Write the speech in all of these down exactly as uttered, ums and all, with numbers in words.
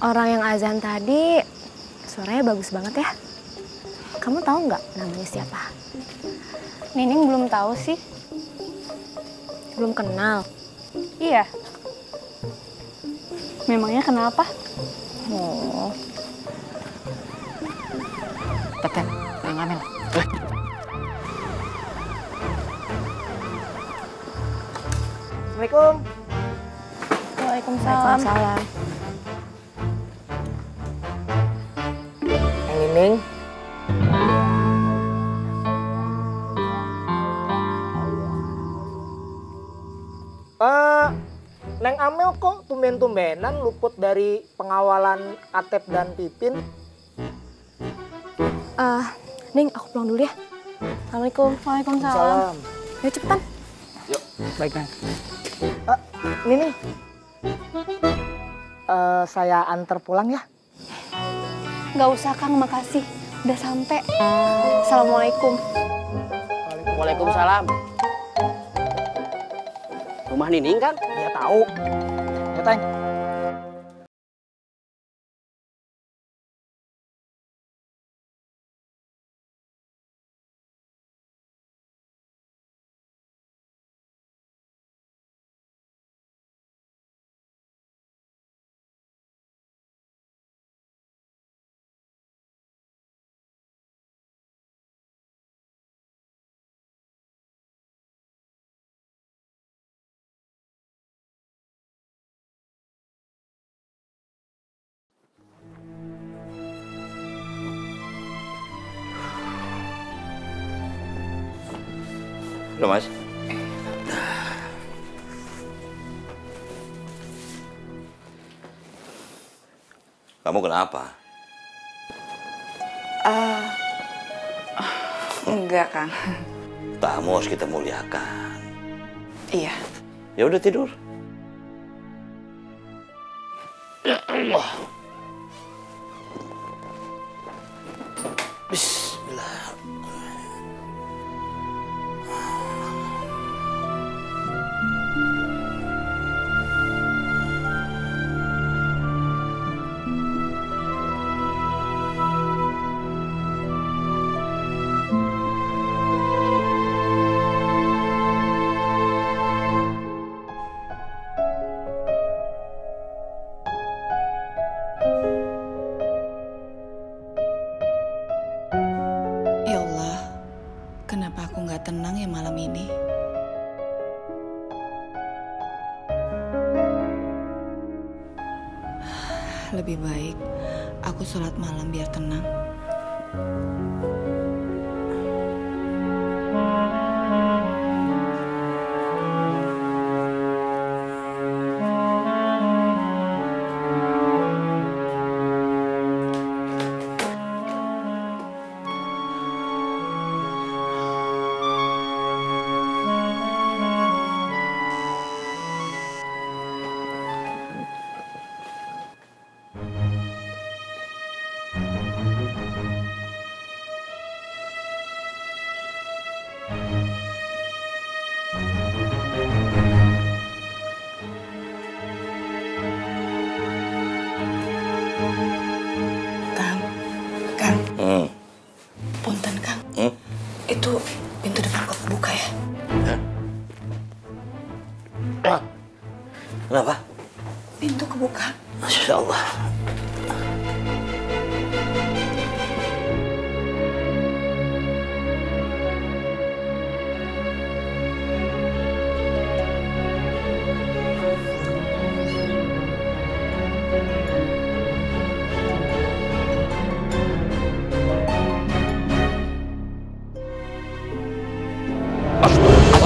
Orang yang azan tadi suaranya bagus banget ya. Kamu tahu nggak namanya siapa? Nining belum tahu sih. Belum kenal? Iya. Memangnya kenapa? Oh. Teten, yang Amel. Assalamualaikum. Waalaikumsalam. Waalaikumsalam. Yang Nining. Uh, Neng Amel kok tumben-tumbenan luput dari pengawalan Atep dan Pipin? Uh, Neng, aku pulang dulu ya. Assalamualaikum. Waalaikumsalam. Yuk cepetan. Yuk, baik Neng. Uh, Nini, uh, saya antar pulang ya. Nggak usah Kang, makasih. Udah sampai. Assalamualaikum. Waalaikumsalam. Rumah Nining kan? Ya tahu. Ya Teng. Loh, Mas. Kamu kenapa? Uh, enggak, Kang. Tamu harus kita muliakan. Iya. Ya udah tidur. Ya Allah. Bismillah. Lebih baik aku sholat malam biar tenang. Kenapa? Pintu kebuka. Masya Allah.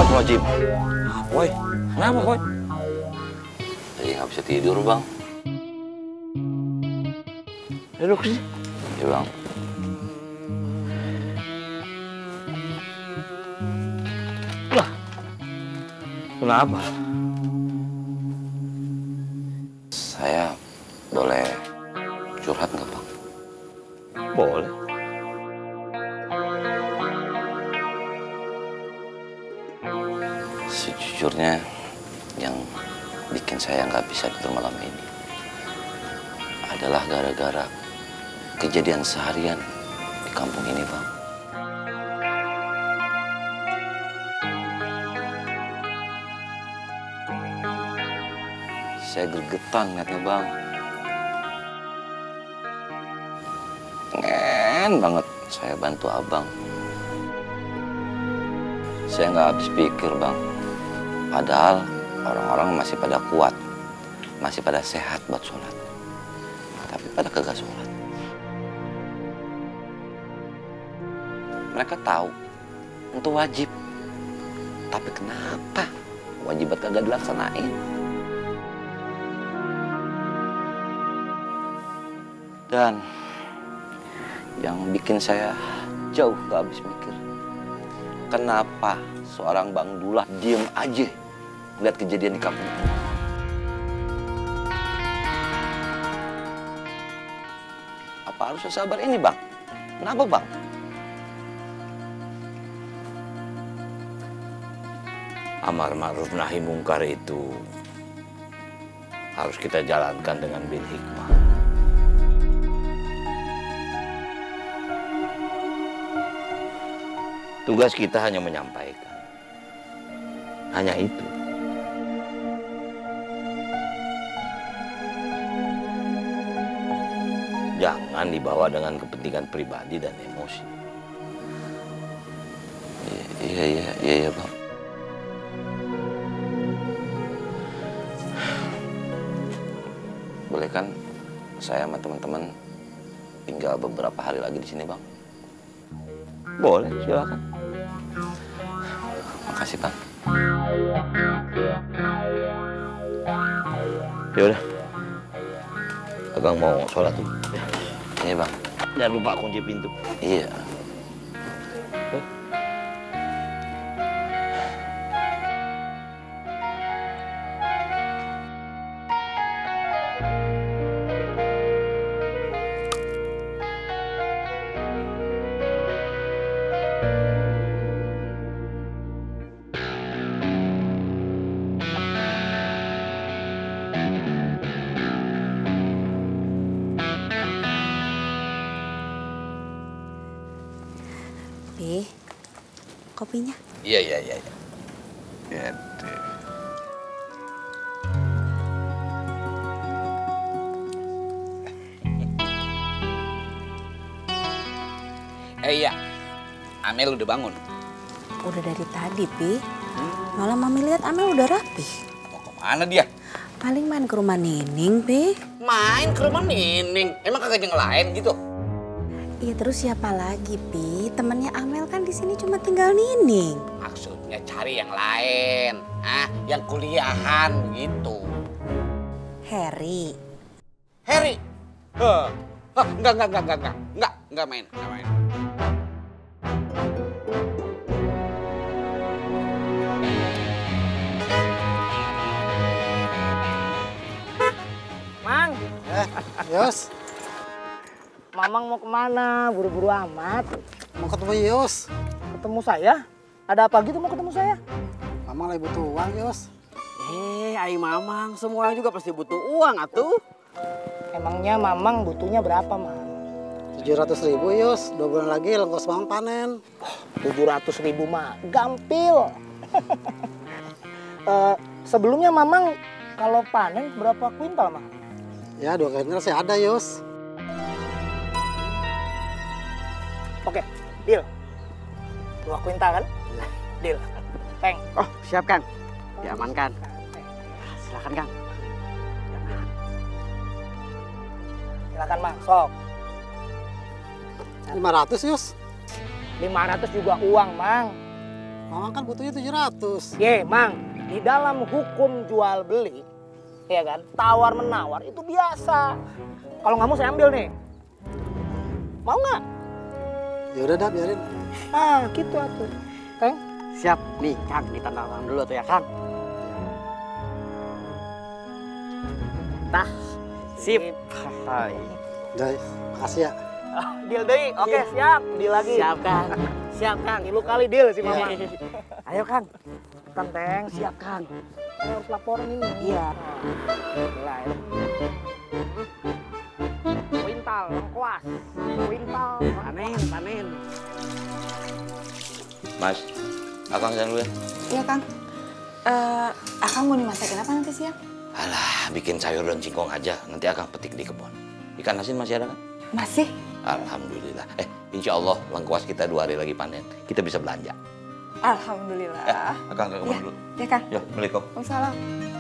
Astagfirullahaladzim. Woi, kenapa Woi? Nggak bisa tidur, Bang. Duduk sih. Ya, Bang. Wah. Kenapa? Saya boleh curhat nggak, Bang? Boleh. Sejujurnya yang bikin saya nggak bisa tidur malam ini adalah gara-gara kejadian seharian di kampung ini, Bang. Saya gergetan liatnya, Bang. Pengen banget saya bantu abang. Saya nggak habis pikir, Bang. Padahal orang-orang masih pada kuat, masih pada sehat buat sholat. Tapi pada kagak sholat. Mereka tahu itu wajib. Tapi kenapa wajibat kagak dilaksanain? Dan yang bikin saya jauh gak habis mikir, kenapa seorang Bang Dullah diem aja lihat kejadian di kampung ini? Apa harus sesabar ini, Bang? Kenapa, Bang? Amar ma'ruf nahi mungkar itu harus kita jalankan dengan bil hikmah. Tugas kita hanya menyampaikan. Hanya itu. Jangan dibawa dengan kepentingan pribadi dan emosi. Iya, iya, iya, iya, Bang. Boleh kan saya sama teman-teman tinggal beberapa hari lagi di sini, Bang? Boleh, silakan. Makasih, Bang. Ya udah, Abang mau sholat dulu. Iya, Bang. Jangan lupa kunci pintu. Iya. Kopinya? Iya, iya, iya. Ya, deh. Eh, iya. Amel udah bangun? Udah dari tadi, Pi. Hmm. Malah Mami lihat Amel udah rapi. Mau kemana dia? Paling main ke rumah Nining, Pi. Main ke rumah Nining? Emang kagak yang lain gitu? Ya terus siapa lagi, Pi? Temennya Amel kan di sini cuma tinggal Nining. Maksudnya cari yang lain, ah, yang kuliahan gitu. Harry. Harry? Huh. Huh. Enggak, enggak, enggak, enggak, enggak, enggak, enggak main, enggak main. Mang. Eh, Yos. Mamang mau kemana? Buru-buru amat. Mau ketemu Yos. Ketemu saya? Ada apa gitu mau ketemu saya? Mamang lagi butuh uang, Yos. Eh, ayo Mamang. Semua orang juga pasti butuh uang, atuh. Emangnya Mamang butuhnya berapa, Mang? tujuh ratus ribu, Yos. Dua bulan lagi lengkos Mamang panen. Oh, tujuh ratus ribu, Mang. Gampil. uh, sebelumnya Mamang kalau panen berapa kuintal, Mang? Ya, dua kuintal sih ada, Yos. Oke, deal. Dua kuintal kan? Deal. Peng. Oh, siap, Kang. Diamankan. Silakan, Kang. Silakan, Mang. Sok. lima ratus, Yus. lima ratus juga uang, Mang. Mang kan butuhnya tujuh ratus. Ye, Mang. Di dalam hukum jual beli, ya kan? Tawar-menawar itu biasa. Kalau nggak mau saya ambil nih. Mau nggak? Ya udah dah, biarin. Ah, gitu atuh. Kang, siap nih, Kang, ditanda tangan dulu tuh ya, Kang. Tah, sip. Hai. Guys, makasih ya. Ah, deal deh. Oke, siap. Deal lagi. Siap, Kang. Siap, Kang. Lu kali deal sih, Mama. Ya. Ayo, Kang. Tenteng, siap, Kang. Harus laporan ini. Iya. Mulai. lawas, wintal, panen, panen. Mas, Akang jalan dulu ya? Iya, Kang. Uh, Akang mau dimasakin apa nanti siang? Alah, bikin sayur daun singkong aja. Nanti Akang petik di kebun. Ikan asin masih ada, kan? Masih. Alhamdulillah. Eh, insya Allah lengkuas kita dua hari lagi panen. Kita bisa belanja. Alhamdulillah. Eh, Akang ke kebun ya, dulu. Iya, Kang. Yo, Assalamualaikum. Waalaikumsalam.